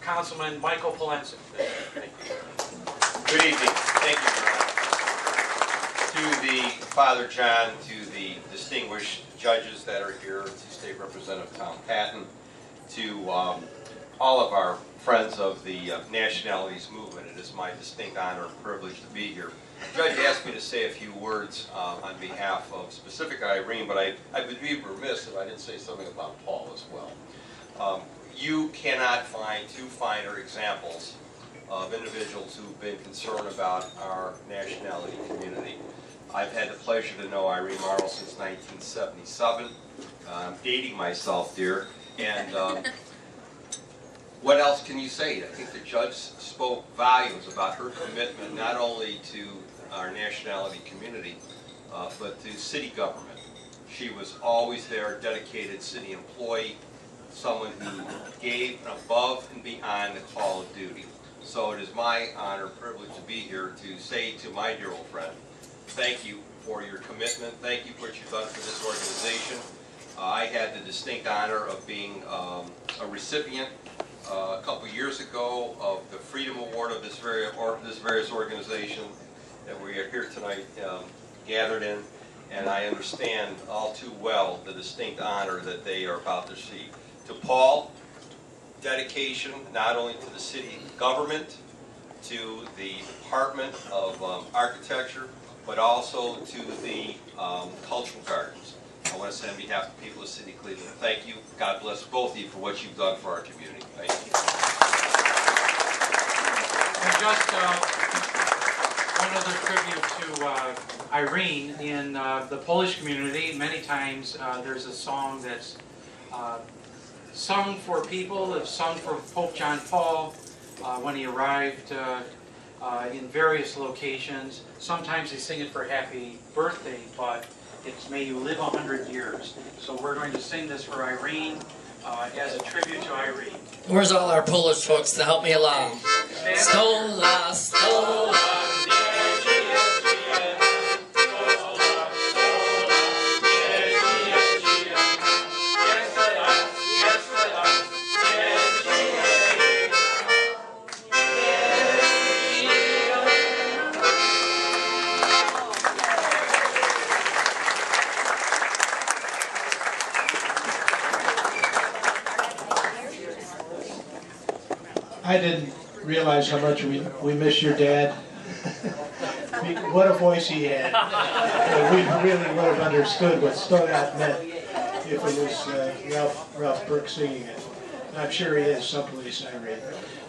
Councilman Michael Polensek. Good evening. Thank you. To the Father John, to the distinguished judges that are here, to State Representative Tom Patton, to all of our friends of the Nationalities Movement. It is my distinct honor and privilege to be here. The judge asked me to say a few words on behalf of specific Irene, but I would be remiss if I didn't say something about Paul as well. You cannot find two finer examples of individuals who've been concerned about our nationality community. I've had the pleasure to know Irene Morrow since 1977. I'm dating myself, dear. And what else can you say? I think the judge spoke volumes about her commitment not only to our nationality community, but to city government. She was always there, dedicated city employee, someone who gave above and beyond the call of duty. So it is my honor and privilege to be here to say to my dear old friend, thank you for your commitment. Thank you for what you've done for this organization. I had the distinct honor of being a recipient a couple years ago of the Freedom Award of this various organization that we are here tonight gathered in, and I understand all too well the distinct honor that they are about to see. To Paul, dedication not only to the city government, to the Department of Architecture, but also to the Cultural Gardens. I want to say on behalf of the people of the City of Cleveland, thank you. God bless both of you for what you've done for our community. Thank you. And just one other tribute to Irene. In the Polish community, many times there's a song that's sung for people. It's sung for Pope John Paul when he arrived in various locations. Sometimes they sing it for happy birthday, but it's may you live 100 years. So we're going to sing this for Irene as a tribute to Irene. Where's all our Polish folks to help me along? Sto Lat, Sto Lat. I didn't realize how much we miss your dad. What a voice he had. We really would have understood what Sto Lat meant if it was Ralph Burik singing it. And I'm sure he is someplace, Irene.